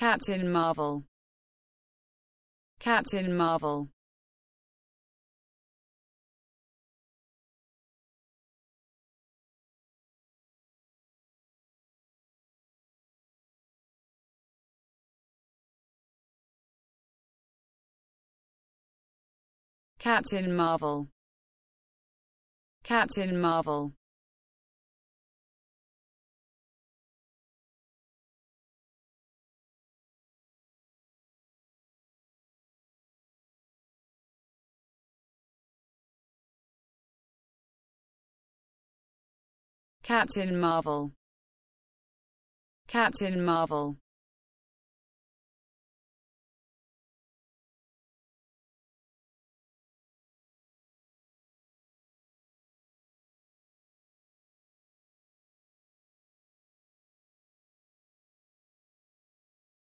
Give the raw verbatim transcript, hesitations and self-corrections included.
Captain Marvel, Captain Marvel, Captain Marvel, Captain Marvel, Captain Marvel, Captain Marvel.